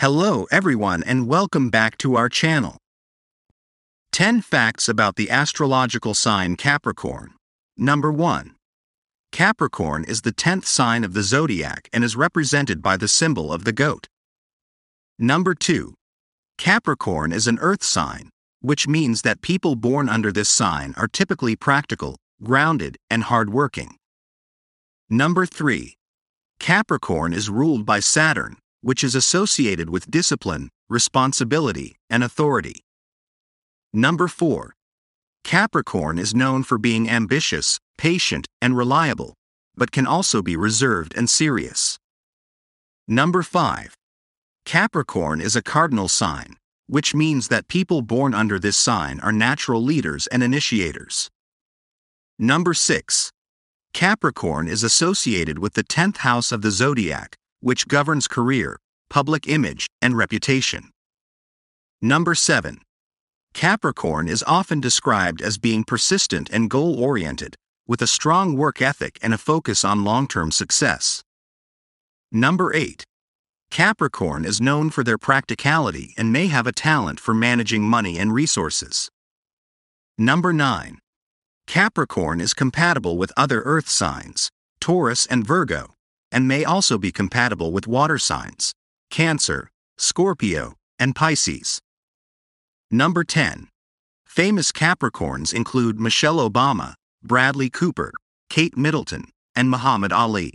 Hello everyone and welcome back to our channel. 10 facts about the astrological sign Capricorn. Number 1. Capricorn is the 10th sign of the zodiac and is represented by the symbol of the goat. Number 2. Capricorn is an earth sign, which means that people born under this sign are typically practical, grounded, and hardworking. Number 3. Capricorn is ruled by Saturn, which is associated with discipline, responsibility, and authority. Number 4. Capricorn is known for being ambitious, patient, and reliable, but can also be reserved and serious. Number 5. Capricorn is a cardinal sign, which means that people born under this sign are natural leaders and initiators. Number 6. Capricorn is associated with the 10th house of the zodiac, which governs career, public image, and reputation. Number 7. Capricorn is often described as being persistent and goal-oriented, with a strong work ethic and a focus on long-term success. Number 8. Capricorn is known for their practicality and may have a talent for managing money and resources. Number 9. Capricorn is compatible with other earth signs, Taurus and Virgo, and may also be compatible with water signs, Cancer, Scorpio, and Pisces. Number 10. Famous Capricorns include Michelle Obama, Bradley Cooper, Kate Middleton, and Muhammad Ali.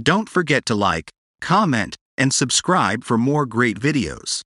Don't forget to like, comment, and subscribe for more great videos.